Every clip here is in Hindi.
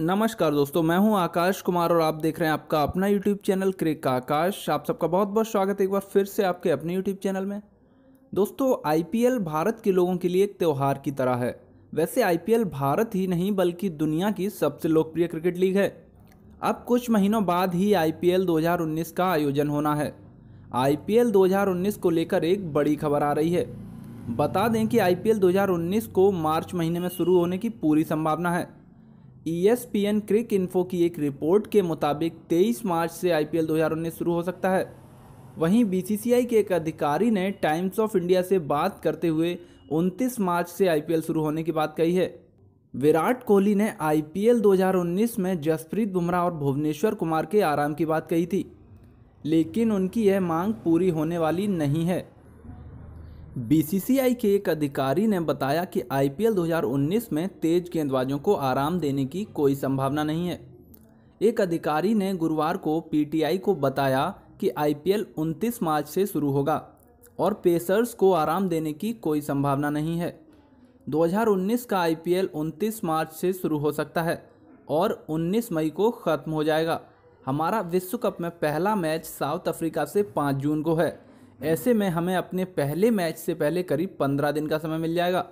नमस्कार दोस्तों, मैं हूं आकाश कुमार और आप देख रहे हैं आपका अपना यूट्यूब चैनल क्रिक आकाश। आप सबका बहुत बहुत स्वागत है एक बार फिर से आपके अपने यूट्यूब चैनल में। दोस्तों, आईपीएल भारत के लोगों के लिए एक त्यौहार की तरह है। वैसे आईपीएल भारत ही नहीं बल्कि दुनिया की सबसे लोकप्रिय क्रिकेट लीग है। अब कुछ महीनों बाद ही आईपीएल 2019 का आयोजन होना है। आईपीएल 2019 को लेकर एक बड़ी खबर आ रही है। बता दें कि आईपीएल 2019 को मार्च महीने में शुरू होने की पूरी संभावना है। ESPN क्रिक इन्फो की एक रिपोर्ट के मुताबिक 23 मार्च से आईपीएल 2019 शुरू हो सकता है। वहीं BCCI के एक अधिकारी ने टाइम्स ऑफ इंडिया से बात करते हुए 29 मार्च से आईपीएल शुरू होने की बात कही है। विराट कोहली ने आईपीएल 2019 में जसप्रीत बुमराह और भुवनेश्वर कुमार के आराम की बात कही थी, लेकिन उनकी यह मांग पूरी होने वाली नहीं है। BCCI के एक अधिकारी ने बताया कि IPL 2019 में तेज गेंदबाजों को आराम देने की कोई संभावना नहीं है। एक अधिकारी ने गुरुवार को PTI को बताया कि IPL 29 मार्च से शुरू होगा और पेसर्स को आराम देने की कोई संभावना नहीं है। 2019 का IPL 29 मार्च से शुरू हो सकता है और 19 मई को ख़त्म हो जाएगा। हमारा विश्व कप में पहला मैच साउथ अफ्रीका से 5 जून को है। ऐसे में हमें अपने पहले मैच से पहले करीब 15 दिन का समय मिल जाएगा।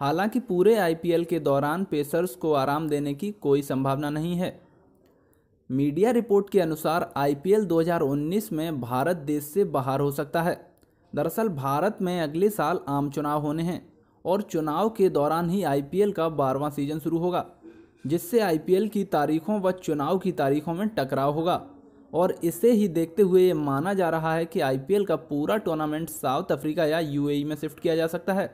हालांकि पूरे आईपीएल के दौरान पेसर्स को आराम देने की कोई संभावना नहीं है। मीडिया रिपोर्ट के अनुसार आईपीएल 2019 में भारत देश से बाहर हो सकता है। दरअसल भारत में अगले साल आम चुनाव होने हैं और चुनाव के दौरान ही आईपीएल का 12वां सीजन शुरू होगा, जिससे आईपीएल की तारीखों व चुनाव की तारीखों में टकराव होगा और इसे ही देखते हुए ये माना जा रहा है कि आईपीएल का पूरा टूर्नामेंट साउथ अफ्रीका या UAE में शिफ्ट किया जा सकता है।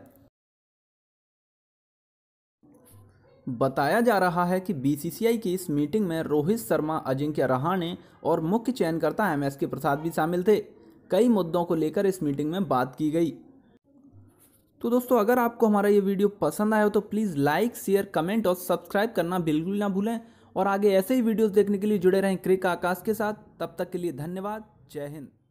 बताया जा रहा है कि BCCI की इस मीटिंग में रोहित शर्मा, अजिंक्य रहाने और मुख्य चयनकर्ता MS के प्रसाद भी शामिल थे। कई मुद्दों को लेकर इस मीटिंग में बात की गई। तो दोस्तों, अगर आपको हमारा ये वीडियो पसंद आया हो तो प्लीज़ लाइक, शेयर, कमेंट और सब्सक्राइब करना बिल्कुल ना भूलें। और आगे ऐसे ही वीडियोस देखने के लिए जुड़े रहें क्रिक आकाश के साथ। तब तक के लिए धन्यवाद। जय हिंद।